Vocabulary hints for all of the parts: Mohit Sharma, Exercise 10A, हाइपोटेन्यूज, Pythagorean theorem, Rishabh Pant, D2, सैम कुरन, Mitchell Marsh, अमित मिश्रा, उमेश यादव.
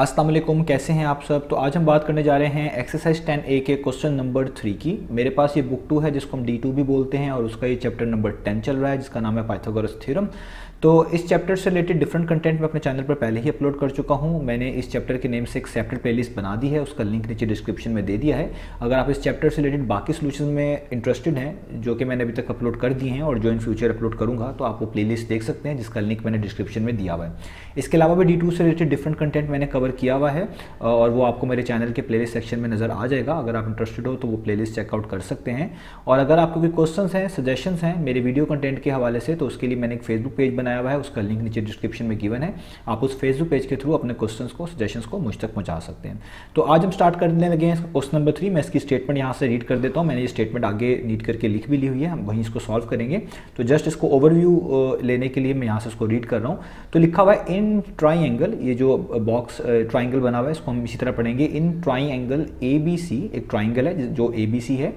अस्सलाम वालेकुम, कैसे हैं आप सब। तो आज हम बात करने जा रहे हैं एक्सरसाइज 10A के क्वेश्चन नंबर 3 की। मेरे पास ये बुक 2 है जिसको हम D2 भी बोलते हैं और उसका ये चैप्टर नंबर 10 चल रहा है जिसका नाम है पाइथागोरस थ्योरम। तो इस चैप्टर से रिलेटेड डिफरेंट कंटेंट मैं अपने चैनल पर पहले ही अपलोड कर चुका हूँ। मैंने इस चैप्टर के नेम से एक सेपरेट प्लेलिस्ट बना दी है, उसका लिंक नीचे डिस्क्रिप्शन में दे दिया है। अगर आप इस चैप्टर से रिलेटेड बाकी सोल्यूशन में इंटरेस्टेड हैं जो कि मैंने अभी तक अपलोड कर दिए हैं और जो इन फ्यूचर अपलोड करूँगा, तो आप वो प्लेलिस्ट देख सकते हैं जिसका लिंक मैंने डिस्क्रिप्शन में दिया हुआ है। इसके अलावा भी D2 से रिलेटेड डिफरेंट कंटेंट मैंने कवर किया हुआ है और वो आपको मेरे चैनल के प्लेलिस्ट सेक्शन में नज़र आ जाएगा। अगर आप इंटरेस्टेड हो तो वो प्लेलिस्ट चेकआउट कर सकते हैं। और अगर आपको कोई क्वेश्चंस हैं, सजेशंस हैं मेरे वीडियो कंटेंट के हवाले से, तो उसके लिए मैंने एक फेसबुक पेज बनाया हुआ है, उसका लिंक नीचे डिस्क्रिप्शन में गिवन है। आप उस फेसबुक पेज के थ्रू अपने क्वेश्चंस को, सजेशंस को मुझ तक पहुँचा सकते हैं। तो आज हम स्टार्ट करने लगे हैं क्वेश्चन नंबर 3। मैं इसकी स्टेटमेंट यहाँ से रीड कर देता हूँ। मैंने ये स्टेटमेंट आगे नीट करके लिख भी ली हुई है, हम वहीं इसको सॉल्व करेंगे। तो जस्ट इसको ओवरव्यू लेने के लिए मैं यहाँ से इसको रीड कर रहा हूँ। तो लिखा हुआ है इन ट्राइंगल, ये जो बॉक्स ट्राइंगल बना हुआ है इसको हम इसी तरह पढ़ेंगे। इन ट्राइंगल ABC, एक ट्राइंगल है जो ABC है,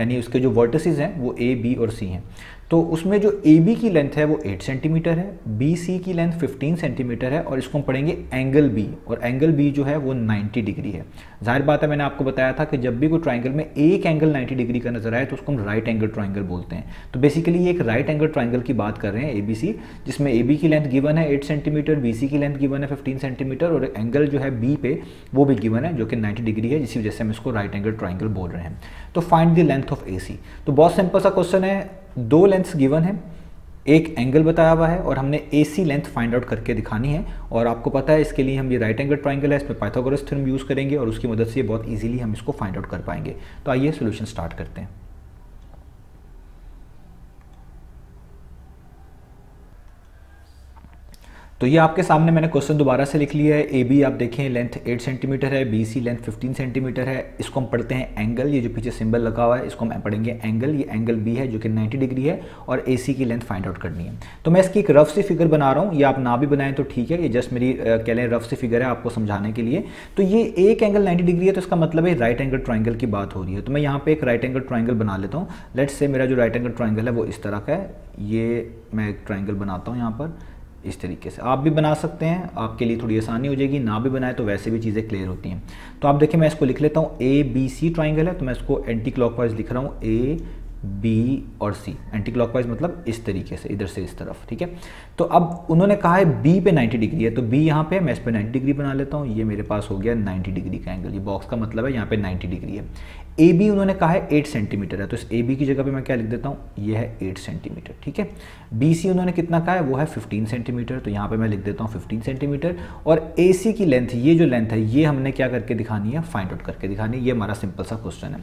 यानी उसके जो वर्टिसेस हैं वो A, B और C हैं। तो उसमें जो AB की लेंथ है वो 8 सेंटीमीटर है, BC की लेंथ 15 सेंटीमीटर है और इसको हम पढ़ेंगे एंगल B, और एंगल B जो है वो 90 डिग्री है। जाहिर बात है, मैंने आपको बताया था कि जब भी कोई ट्राइंगल में एक एंगल 90 डिग्री का नजर आए तो उसको हम राइट एंगल ट्राइंगल बोलते हैं। तो बेसिकली ये एक राइट एंगल ट्राइंगल की बात कर रहे हैं ABC, जिसमें AB की लेंथ गिवन है 8 सेंटीमीटर, BC की लेंथ गिवन है 15 सेंटीमीटर और एंगल जो है B पे वो भी गिवन है जो कि 90 डिग्री है, जिसकी वजह से हम इसको राइट एंगल ट्राइंगल बोल रहे हैं। तो find the length of AC। तो बहुत सिंपल सा क्वेश्चन है, दो लेंथ्स गिवन है, एक एंगल बताया हुआ है और हमने AC लेंथ फाइंड आउट करके दिखानी है। और आपको पता है इसके लिए हम ये राइट एंगल ट्राइंगल है, इसमें पाइथागोरस थ्योरम यूज़ करेंगे और उसकी मदद से बहुत इजीली हम इसको फाइंड आउट कर पाएंगे। तो आइए सॉल्यूशन स्टार्ट करते हैं। तो ये आपके सामने मैंने क्वेश्चन दोबारा से लिख लिया है। AB आप देखें लेंथ 8 सेंटीमीटर है, BC लेंथ 15 सेंटीमीटर है। इसको हम पढ़ते हैं एंगल, ये जो पीछे सिंबल लगा हुआ है इसको हम पढ़ेंगे एंगल। ये एंगल B है जो कि 90 डिग्री है और AC की लेंथ फाइंड आउट करनी है। तो मैं इसकी एक रफ सी फिगर बना रहा हूँ, ये आप ना भी बनाएं तो ठीक है, ये जस्ट मेरी कह लें रफ सी फिगर है आपको समझाने के लिए। तो ये एक एंगल 90 डिग्री है तो इसका मतलब है राइट एंगल ट्राइंगल की बात हो रही है। तो मैं यहाँ पर एक राइट एंगल ट्राइंगल बना लेता हूँ। लेट्स से मेरा जो राइट एंगल ट्राइंगल है वो इस तरह का है, ये मैं एक ट्राइंगल बनाता हूँ यहाँ पर इस तरीके से। आप भी बना सकते हैं, आपके लिए थोड़ी आसानी हो जाएगी, ना भी बनाए तो वैसे भी चीज़ें क्लियर होती हैं। तो आप देखिए मैं इसको लिख लेता हूँ ABC ट्राइंगल है, तो मैं इसको एंटी क्लॉकवाइज लिख रहा हूँ A, B और C। एंटी क्लॉकवाइज मतलब इस तरीके से, इधर से इस तरफ, ठीक है। तो अब उन्होंने कहा है B पे 90 डिग्री है, तो B यहाँ पे, मैं इस पर 90 डिग्री बना लेता हूँ। ये मेरे पास हो गया 90 डिग्री का एंगल, ये बॉक्स का मतलब है यहाँ पे 90 डिग्री है। AB उन्होंने कहा है 8 सेंटीमीटर है, तो इस AB की जगह पे मैं क्या लिख देता हूँ, ये है 8 सेंटीमीटर, ठीक है। BC उन्होंने कितना कहा है, वो है 15 सेंटीमीटर, तो यहाँ पे मैं लिख देता हूँ 15 सेंटीमीटर। और AC की लेंथ, ये जो लेंथ है ये हमने क्या करके दिखानी है, फाइंड आउट करके दिखानी है। ये हमारा सिंपल सा क्वेश्चन है।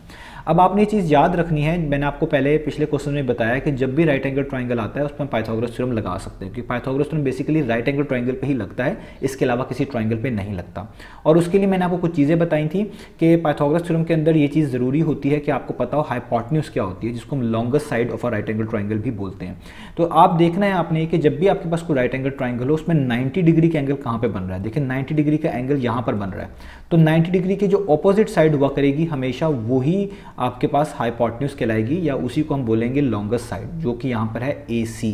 अब आपने ये चीज़ याद रखनी है, मैंने आपको पहले पिछले क्वेश्चन में बताया कि जब भी राइट एंगल ट्राइंगल आता है उसमें पाइथागोरस थ्योरम लगा सकते हैं, क्योंकि Pythagoras theorem basically right angle triangle पर ही लगता है, इसके अलावा किसी ट्राइंगल पर नहीं लगता। और उसके लिए मैंने आपको कुछ चीज़ें बताई थी कि पाइथागोरस थ्योरम के अंदर ये चीज़ जरूरी होती है कि आपको पता हो हाइपोटेन्यूज क्या होती है, जिसको हम longest side of a right angle triangle भी बोलते हैं। तो आप देखना है आपने कि जब भी आपके पास कोई राइट एंगल ट्राइंगल हो उसमें 90 डिग्री का एंगल कहाँ पे बन रहा है। देखिए 90 डिग्री का एंगल यहाँ पर बन रहा है, तो 90 डिग्री की जो ऑपोजिट साइड हुआ करेगी हमेशा वही आपके पास हाइपोटेन्यूज कहलाएगी, या उसी को हम बोलेंगे लॉन्गेस्ट साइड, जो कि यहाँ पर है AC।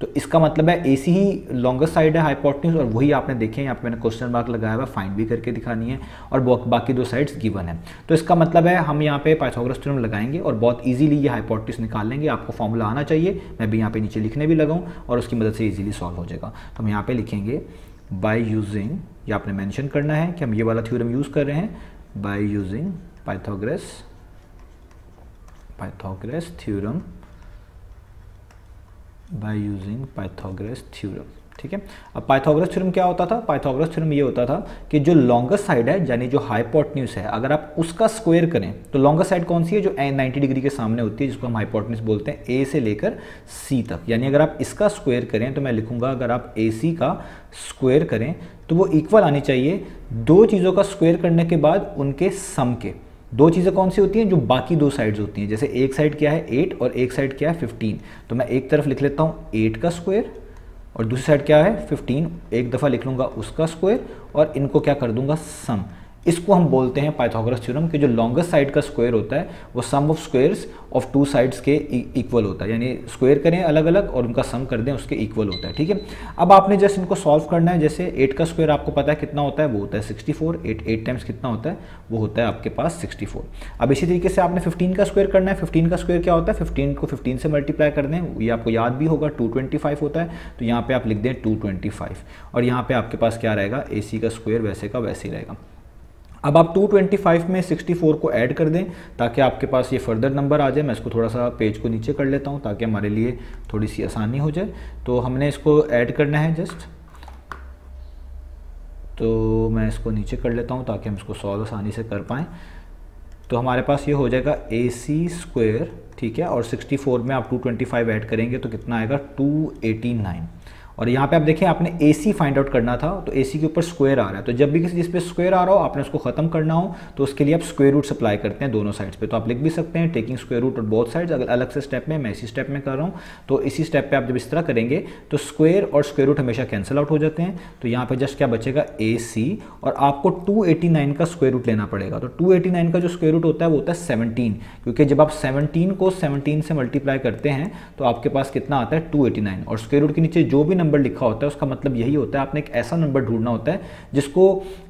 तो इसका मतलब है AC ही लॉन्गेस्ट साइड है हाइपोटेन्यूज, और वही आपने देखे यहाँ पे मैंने क्वेश्चन मार्क लगाया हुआ, फाइंड भी करके दिखानी है और बाकी दो साइड्स गिवन है। तो इसका मतलब है हम यहाँ पे पाइथागोरस थ्योरम लगाएंगे और बहुत इजीली ये हाइपोटेन्यूज निकाल लेंगे। आपको फॉर्मूला आना चाहिए, मैं भी यहाँ पे नीचे लिखने भी लगाऊँ और उसकी मदद से ईजिली सॉल्व हो जाएगा। तो हम यहाँ पर लिखेंगे बाई यूजिंग, ये आपने मैंशन करना है कि हम ये वाला थ्योरम यूज़ कर रहे हैं, बाई यूजिंग पाइथागोरस थ्योरम, ठीक है। अब पाइथागोरस थ्योरम क्या होता था, पाइथागोरस थ्योरम ये होता था कि जो लॉन्गेस्ट साइड है यानी जो हाइपोटेन्यूज है, अगर आप उसका स्क्वायर करें तो लॉन्गेस्ट साइड कौन सी है, जो 90 डिग्री के सामने होती है, जिसको हम हाइपोटेन्यूज बोलते हैं, A से लेकर C तक। यानी अगर आप इसका स्क्वायर करें, तो मैं लिखूंगा अगर आप AC का स्क्वायर करें तो वो इक्वल आनी चाहिए दो चीज़ों का स्क्वायर करने के बाद उनके सम के। दो चीज़ें कौन सी होती हैं, जो बाकी दो साइड्स होती हैं, जैसे एक साइड क्या है 8 और एक साइड क्या है 15। तो मैं एक तरफ लिख लेता हूँ 8 का स्क्वायर और दूसरी साइड क्या है 15, एक दफ़ा लिख लूँगा उसका स्क्वायर और इनको क्या कर दूंगा सम। इसको हम बोलते हैं पाइथागोरस थ्योरम, कि जो लॉन्गेस्ट साइड का स्क्वायर होता है वो sum of squares of two sides के इक्वल होता है, यानी स्क्वायर करें अलग अलग और उनका सम कर दें उसके इक्वल होता है। ठीक है, अब आपने जस्ट इनको सॉल्व करना है। जैसे 8 का स्क्वायर आपको पता है कितना होता है, वो होता है 64, 8 8 टाइम्स कितना होता है वो होता है आपके पास 64। अब इसी तरीके से आपने 15 का स्क्वायर करना है। 15 का स्क्वायर क्या होता है, 15 को 15 से मल्टीप्लाई कर दें, ये आपको याद भी होगा 225 होता है, तो यहाँ पर आप लिख दें 225 और यहाँ पर आपके पास क्या रहेगा, AC का स्क्वायर वैसे का वैसे ही रहेगा। अब आप 225 में 64 को ऐड कर दें ताकि आपके पास ये फर्दर नंबर आ जाए। मैं इसको थोड़ा सा पेज को नीचे कर लेता हूँ ताकि हमारे लिए थोड़ी सी आसानी हो जाए। तो हमने इसको ऐड करना है जस्ट, तो मैं इसको नीचे कर लेता हूँ ताकि हम इसको सॉल्व आसानी से कर पाएँ। तो हमारे पास ये हो जाएगा AC स्क्वायर, ठीक है, और 64 में आप 225 ऐड करेंगे तो कितना आएगा 289। और यहाँ पे आप देखें आपने AC फाइंड आउट करना था, तो AC के ऊपर स्क्वायर आ रहा है, तो जब भी किसी चीज़ पे स्क्वायर आ रहा हो आपने उसको खत्म करना हो तो उसके लिए आप स्क्वायर रूट अप्लाई करते हैं दोनों साइड्स पे। तो आप लिख भी सकते हैं टेकिंग स्क्वायर रूट और बोथ साइड्स, अगर अलग से स्टेप में, मैं इसी स्टेप में कर रहा हूँ। तो इसी स्टेप पर आप जब इस तरह करेंगे तो स्क्वायर और स्क्वायर रूट हमेशा कैंसिल आउट हो जाते हैं। तो यहाँ पर जस्ट क्या बचेगा AC, और आपको 289 का स्क्वायर रूट लेना पड़ेगा। तो 289 का जो स्क्वायर रूट होता है वो होता है 17, क्योंकि जब आप 17 को 17 से मल्टीप्लाई करते हैं तो आपके पास कितना आता है 289। और स्क्वायर रूट के नीचे जो भी नंबर लिखा होता है उसका मतलब यही होता है आपने एक ऐसा नंबर ढूंढना होता है जिसको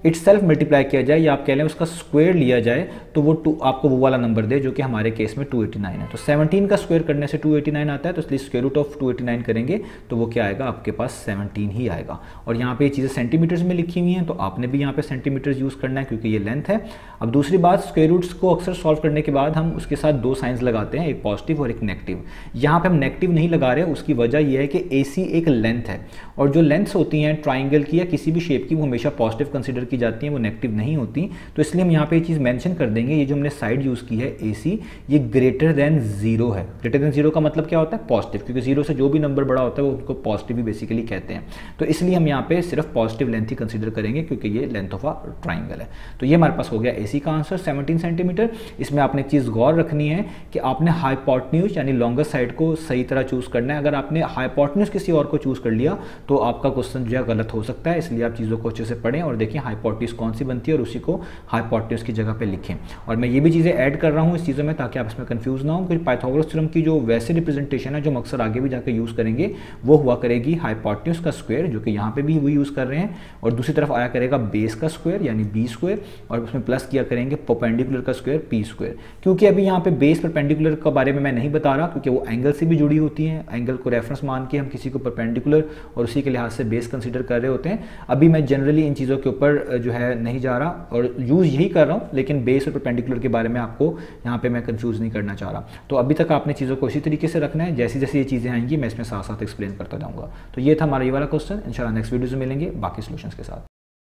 इटसेल्फ मल्टीप्लाई किया जाए या आप कह लें उसका स्क्वायर लिया जाए तो वो आपको वो वाला नंबर दे जो कि हमारे केस में 289 है। तो 17 का स्क्वायर करने से 289 आता है, तो इसलिए स्क्वायर रूट ऑफ 289 करेंगे तो वो क्या आएगा आपके पास 17 ही आएगा। और यहाँ पे ये चीज़ें सेंटीमीटर्स में लिखी हुई हैं तो आपने भी यहाँ पे सेंटीमीटर्स यूज़ करना है क्योंकि ये लेंथ है। अब दूसरी बात, स्क्वायर रूट्स को अक्सर सॉल्व करने के बाद हम उसके साथ दो साइंस लगाते हैं, एक पॉजिटिव और एक नेगेटिव। यहाँ पर हम नेगेटिव नहीं लगा रहे, उसकी वजह यह है कि AC एक लेंथ है और जो लेंथ्स होती हैं ट्राइंगल की या किसी भी शेप की वो हमेशा पॉजिटिव कंसीडर की जाती हैं, वो नेगेटिव नहीं होती। तो इसलिए हम यहाँ पे ये चीज़ मेंशन कर देंगे, ये जो हमने साइड यूज़ की है AC ये ग्रेटर देन 0 है। ग्रेटर देन 0 का मतलब क्या होता है पॉजिटिव, क्योंकि 0 से जो भी नंबर बड़ा होता है वो उनको पॉजिटिव ही बेसिकली कहते हैं। तो इसलिए हम यहाँ पे सिर्फ पॉजिटिव लेंथ ही कंसीडर करेंगे क्योंकि ये लेंथ ऑफ अ ट्राइंगल है। तो ये हमारे पास हो गया AC का आंसर 17 सेंटीमीटर। इसमें आपने एक चीज़ गौर रखनी है कि आपने हाइपोटेन्यूज यानी लॉन्गेस्ट साइड को सही तरह चूज़ करना है। अगर आपने हाइपोटेन्यूज किसी और को चूज कर लिया तो आपका क्वेश्चन जो है गलत हो सकता है, इसलिए आप चीज़ों को अच्छे से पढ़ें और देखें हाइपोटेन्यूज कौन सी बनती है और उसी को हाइपोटेन्यूज की जगह पे लिखें। और मैं ये भी चीज़ें ऐड कर रहा हूँ इस चीज़ों में ताकि आप इसमें कंफ्यूज ना हो, क्योंकि पाइथागोरस थ्योरम की जो वैसे रिप्रेजेंटेशन है जो हम अक्सर आगे भी जाकर यूज़ करेंगे वो हुआ करेगी हाइपोटेन्यूज का स्क्वायर, जो कि यहाँ पर भी वही यूज़ कर रहे हैं, और दूसरी तरफ आया करेगा बेस का स्क्वायर यानी B स्क्वायर, और उसमें प्लस किया करेंगे परपेंडिकुलर का स्क्वायर P स्क्वायर। क्योंकि अभी यहाँ पे बेस परपेंडिकुलर के बारे में मैं नहीं बता रहा क्योंकि वो एंगल से भी जुड़ी होती हैं, एंगल को रेफरेंस मान के हम किसी को परपेंडिकुलर और उसी के लिहाज से बेस कंसीडर कर रहे होते हैं। अभी मैं जनरली इन चीज़ों के ऊपर जो है नहीं जा रहा और यूज़ यही कर रहा हूँ, लेकिन बेस और परपेंडिकुलर के बारे में आपको यहाँ पे मैं कंफ्यूज नहीं करना चाह रहा। तो अभी तक आपने चीज़ों को इसी तरीके से रखना है, जैसी जैसी ये चीज़ें आएंगी मैं इसमें साथ साथ एक्सप्लेन करता जाऊँगा। तो ये था हमारा ये वाला क्वेश्चन, इंशाल्लाह नेक्स्ट वीडियोज़ में मिलेंगे बाकी सोल्यूशन के साथ।